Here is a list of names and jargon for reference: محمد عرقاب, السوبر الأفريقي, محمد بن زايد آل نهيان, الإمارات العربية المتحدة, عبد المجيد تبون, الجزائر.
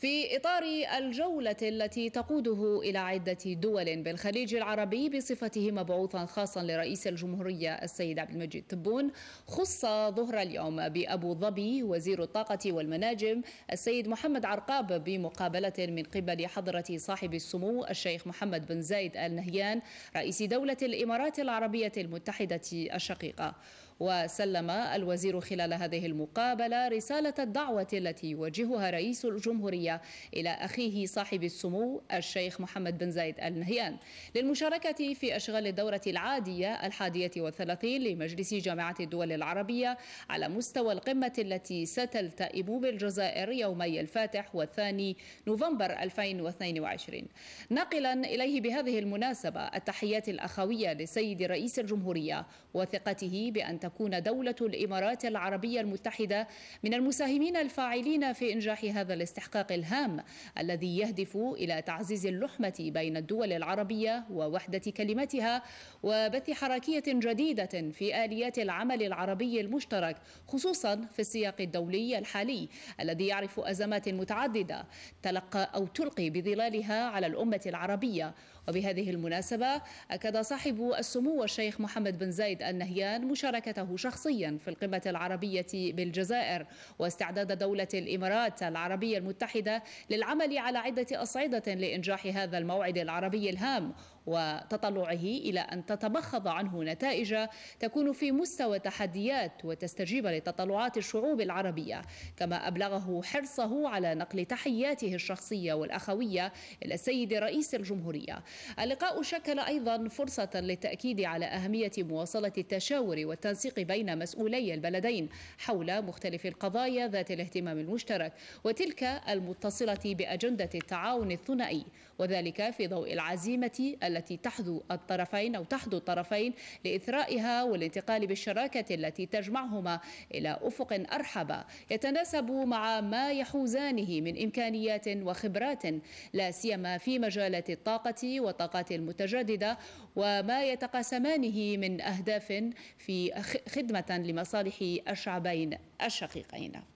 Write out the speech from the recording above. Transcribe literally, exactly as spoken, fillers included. في إطار الجولة التي تقوده إلى عدة دول بالخليج العربي بصفته مبعوثا خاصا لرئيس الجمهورية السيد عبد المجيد تبون، خص ظهر اليوم بأبو ظبي وزير الطاقة والمناجم السيد محمد عرقاب بمقابلة من قبل حضرة صاحب السمو الشيخ محمد بن زايد آل نهيان رئيس دولة الإمارات العربية المتحدة الشقيقة. وسلم الوزير خلال هذه المقابلة رسالة الدعوة التي يوجهها رئيس الجمهورية إلى أخيه صاحب السمو الشيخ محمد بن زايد آل نهيان للمشاركة في أشغال الدورة العادية الحادية والثلاثين لمجلس جامعة الدول العربية على مستوى القمة التي ستلتئم بالجزائر يومي الفاتح والثاني نوفمبر ألفين واثنين وعشرين. ناقلا إليه بهذه المناسبة التحيات الأخوية لسيد رئيس الجمهورية وثقته بأن تكون دولة الإمارات العربية المتحدة من المساهمين الفاعلين في إنجاح هذا الاستحقاق الهام الذي يهدف إلى تعزيز اللحمة بين الدول العربية ووحدة كلمتها وبث حركية جديدة في آليات العمل العربي المشترك، خصوصا في السياق الدولي الحالي الذي يعرف أزمات متعددة تلقى أو تلقي بظلالها على الأمة العربية. وبهذه المناسبة أكد صاحب السمو الشيخ محمد بن زايد آل نهيان مشاركته شخصيا في القمة العربية بالجزائر واستعداد دولة الإمارات العربية المتحدة للعمل على عدة أصعدة لإنجاح هذا الموعد العربي الهام وتطلعه إلى أن تتمخض عنه نتائج تكون في مستوى تحديات وتستجيب لتطلعات الشعوب العربية، كما أبلغه حرصه على نقل تحياته الشخصية والأخوية إلى السيد رئيس الجمهورية. اللقاء شكل أيضا فرصة للتأكيد على أهمية مواصلة التشاور والتنسيق بين مسؤولي البلدين حول مختلف القضايا ذات الاهتمام المشترك وتلك المتصلة بأجندة التعاون الثنائي، وذلك في ضوء العزيمة التي تحذو الطرفين أو تحذو الطرفين لإثرائها والانتقال بالشراكة التي تجمعهما إلى أفق أرحب يتناسب مع ما يحوزانه من إمكانيات وخبرات، لا سيما في مجالات الطاقة والطاقات المتجددة وما يتقاسمانه من أهداف في خدمة لمصالح الشعبين الشقيقين.